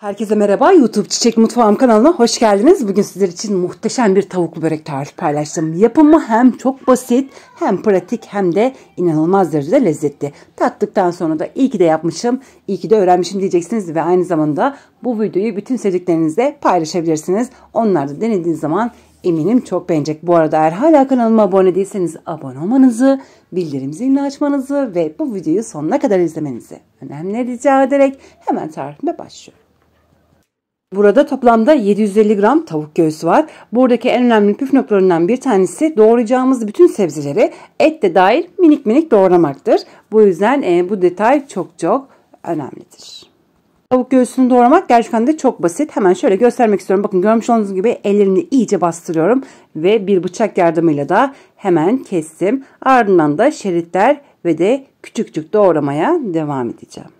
Herkese merhaba, YouTube Çiçek Mutfağım kanalına hoş geldiniz. Bugün sizler için muhteşem bir tavuklu börek tarifi paylaştım. Yapımı hem çok basit, hem pratik, hem de inanılmaz derecede lezzetli. Tattıktan sonra da iyi ki de yapmışım, iyi ki de öğrenmişim diyeceksiniz ve aynı zamanda bu videoyu bütün sevdiklerinizle paylaşabilirsiniz. Onlar da denediğiniz zaman eminim çok beğenecek. Bu arada eğer hala kanalıma abone değilseniz abone olmanızı, bildirim zilini açmanızı ve bu videoyu sonuna kadar izlemenizi önemli rica ederek hemen tarifime başlıyorum. Burada toplamda 750 gram tavuk göğsü var. Buradaki en önemli püf noktalarından bir tanesi doğrayacağımız bütün sebzeleri et de dahil minik minik doğramaktır. Bu yüzden bu detay çok önemlidir. Tavuk göğsünü doğramak gerçekten de çok basit. Hemen şöyle göstermek istiyorum. Bakın görmüş olduğunuz gibi ellerimle iyice bastırıyorum ve bir bıçak yardımıyla da hemen kestim. Ardından da şeritler ve de küçük doğramaya devam edeceğim.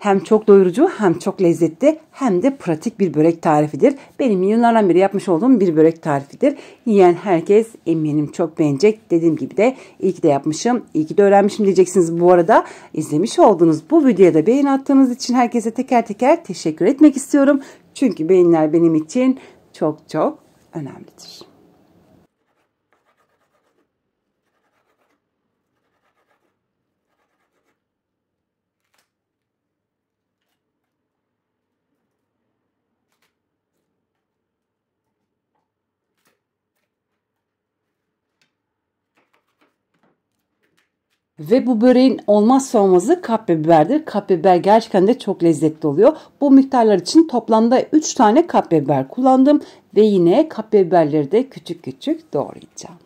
Hem çok doyurucu, hem çok lezzetli, hem de pratik bir börek tarifidir. Benim yıllardan beri yapmış olduğum bir börek tarifidir. Yiyen herkes eminim çok beğenecek. Dediğim gibi de iyi ki de yapmışım, iyi ki de öğrenmişim diyeceksiniz. Bu arada izlemiş olduğunuz bu videoya da beğeni attığınız için herkese teker teşekkür etmek istiyorum. Çünkü beğeniler benim için çok önemlidir. Ve bu böreğin olmazsa olmazı kapya biberdir. Kapya biber gerçekten de çok lezzetli oluyor. Bu miktarlar için toplamda 3 tane kapya biber kullandım. Ve yine kapya biberleri de küçük doğrayacağım.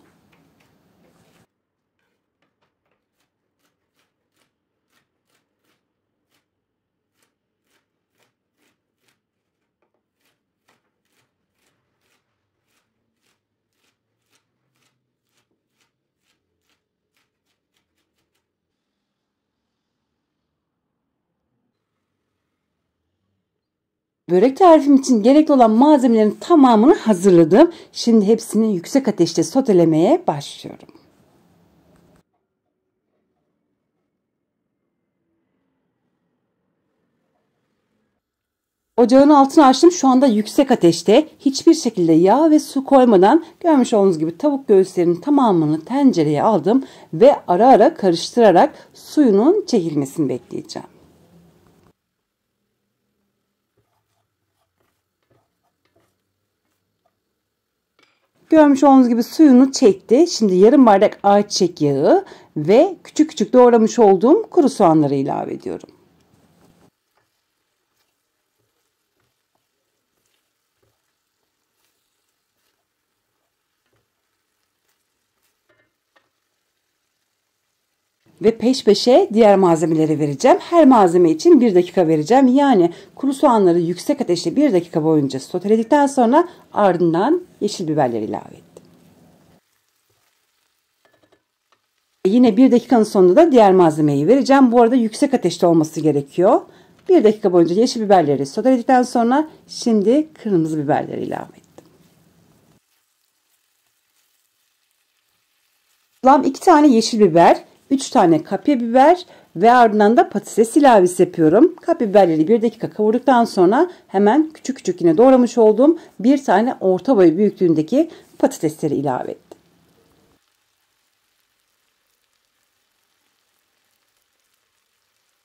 Börek tarifim için gerekli olan malzemelerin tamamını hazırladım. Şimdi hepsini yüksek ateşte sotelemeye başlıyorum. Ocağın altını açtım. Şu anda yüksek ateşte hiçbir şekilde yağ ve su koymadan görmüş olduğunuz gibi tavuk göğüslerinin tamamını tencereye aldım ve ara ara karıştırarak suyunun çekilmesini bekleyeceğim. Görmüş olduğunuz gibi suyunu çekti. Şimdi yarım bardak ayçiçek yağı ve küçük doğramış olduğum kuru soğanları ilave ediyorum. Ve peş peşe diğer malzemeleri vereceğim. Her malzeme için 1 dakika vereceğim. Yani kuru soğanları yüksek ateşte 1 dakika boyunca soteledikten sonra ardından yeşil biberleri ilave ettim. Yine 1 dakikanın sonunda da diğer malzemeyi vereceğim. Bu arada yüksek ateşte olması gerekiyor. 1 dakika boyunca yeşil biberleri soteledikten sonra şimdi kırmızı biberleri ilave ettim. Toplam 2 tane yeşil biber, 3 tane kapya biber ve ardından da patates ilavesi yapıyorum. Kapya biberleri 1 dakika kavurduktan sonra hemen küçük yine doğramış olduğum bir tane orta boy büyüklüğündeki patatesleri ilave ettim.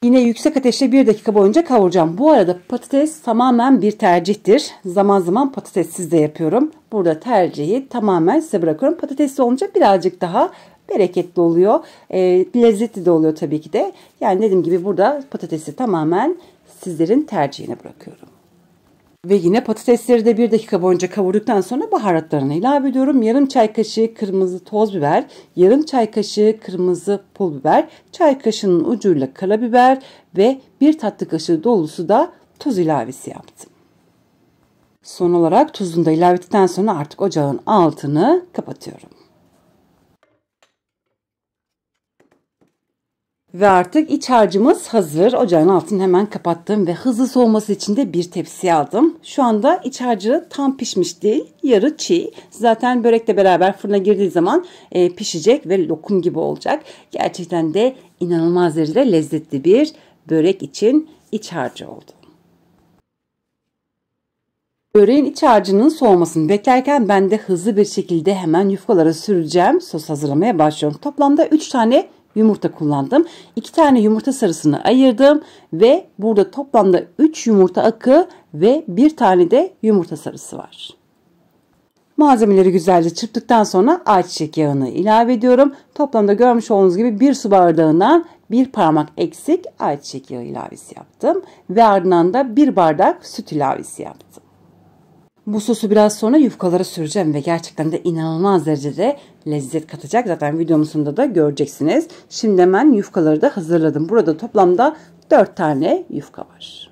Yine yüksek ateşte 1 dakika boyunca kavuracağım. Bu arada patates tamamen bir tercihtir. Zaman zaman patatessiz de yapıyorum. Burada tercihi tamamen size bırakıyorum. Patatesli olunca birazcık daha bereketli oluyor. Lezzetli de oluyor tabii ki de. Yani dediğim gibi burada patatesi tamamen sizlerin tercihine bırakıyorum. Ve yine patatesleri de 1 dakika boyunca kavurduktan sonra baharatlarını ilave ediyorum. Yarım çay kaşığı kırmızı toz biber, yarım çay kaşığı kırmızı pul biber, çay kaşığının ucuyla karabiber ve 1 tatlı kaşığı dolusu da tuz ilavesi yaptım. Son olarak tuzunu da ilave ettikten sonra artık ocağın altını kapatıyorum. Ve artık iç harcımız hazır. Ocağın altını hemen kapattım ve hızlı soğuması için de bir tepsi aldım. Şu anda iç harcı tam pişmiş değil, yarı çiğ. Zaten börekle beraber fırına girdiği zaman pişecek ve lokum gibi olacak. Gerçekten de inanılmaz derecede lezzetli bir börek için iç harcı oldu. Böreğin iç harcının soğumasını beklerken ben de hızlı bir şekilde hemen yufkalara süreceğim. Sos hazırlamaya başlıyorum. Toplamda 3 tane yumurta kullandım. 2 tane yumurta sarısını ayırdım ve burada toplamda 3 yumurta akı ve 1 tane de yumurta sarısı var. Malzemeleri güzelce çırptıktan sonra ayçiçek yağını ilave ediyorum. Toplamda görmüş olduğunuz gibi 1 su bardağından 1 parmak eksik ayçiçek yağı ilavesi yaptım. Ve ardından da 1 bardak süt ilavesi yaptım. Bu sosu biraz sonra yufkalara süreceğim ve gerçekten de inanılmaz derecede lezzet katacak. Zaten videomun sonunda da göreceksiniz. Şimdi hemen yufkaları da hazırladım. Burada toplamda 4 tane yufka var.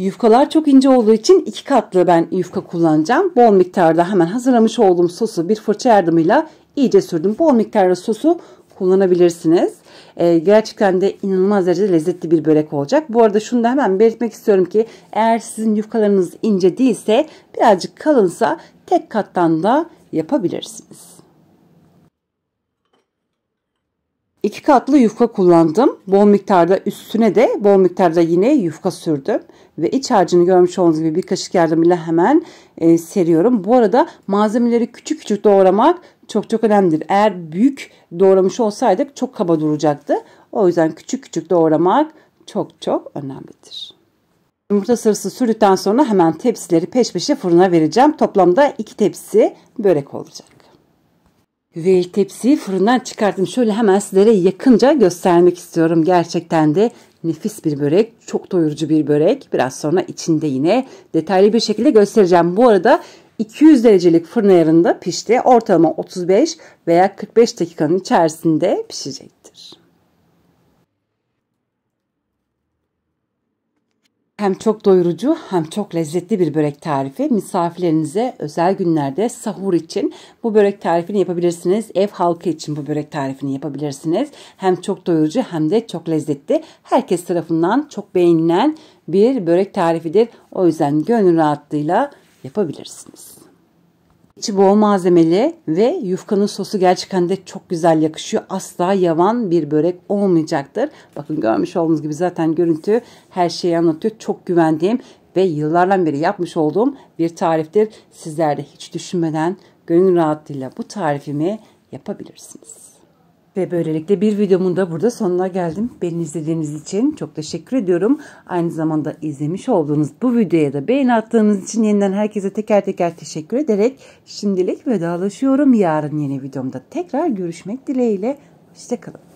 Yufkalar çok ince olduğu için 2 katlı ben yufka kullanacağım. Bol miktarda hemen hazırlamış olduğum sosu bir fırça yardımıyla iyice sürdüm. Bol miktarda sosu kullanabilirsiniz. Gerçekten de inanılmaz derecede lezzetli bir börek olacak. Bu arada şunu da hemen belirtmek istiyorum ki eğer sizin yufkalarınız ince değilse birazcık kalınsa tek kattan da yapabilirsiniz. 2 katlı yufka kullandım. Bol miktarda üstüne de bol miktarda yine yufka sürdüm. Ve iç harcını görmüş olduğunuz gibi bir kaşık yardımıyla hemen seriyorum. Bu arada malzemeleri küçük küçük doğramak çok önemlidir. Eğer büyük doğramış olsaydık çok kaba duracaktı. O yüzden küçük küçük doğramak çok önemlidir. Yumurta sarısı sürdükten sonra hemen tepsileri peş peşe fırına vereceğim. Toplamda 2 tepsi börek olacak. Ve tepsiyi fırından çıkarttım. Şöyle hemen sizlere yakınca göstermek istiyorum. Gerçekten de nefis bir börek. Çok doyurucu bir börek. Biraz sonra içinde yine detaylı bir şekilde göstereceğim. Bu arada 200 derecelik fırın ayarında pişti. Ortalama 35 veya 45 dakikanın içerisinde pişecektir. Hem çok doyurucu hem çok lezzetli bir börek tarifi. Misafirlerinize özel günlerde sahur için bu börek tarifini yapabilirsiniz. Ev halkı için bu börek tarifini yapabilirsiniz. Hem çok doyurucu hem de çok lezzetli. Herkes tarafından çok beğenilen bir börek tarifidir. O yüzden gönül rahatlığıyla yapabilirsiniz. İçi bol malzemeli ve yufkanın sosu gerçekten de çok güzel yakışıyor. Asla yavan bir börek olmayacaktır. Bakın görmüş olduğunuz gibi zaten görüntü her şeyi anlatıyor. Çok güvendiğim ve yıllardan beri yapmış olduğum bir tariftir. Sizler de hiç düşünmeden gönül rahatlığıyla bu tarifimi yapabilirsiniz. Ve böylelikle bir videomun da burada sonuna geldim. Beni izlediğiniz için çok teşekkür ediyorum. Aynı zamanda izlemiş olduğunuz bu videoya da beğeni attığınız için yeniden herkese teker teşekkür ederek şimdilik vedalaşıyorum. Yarın yeni videomda tekrar görüşmek dileğiyle. Hoşça kalın.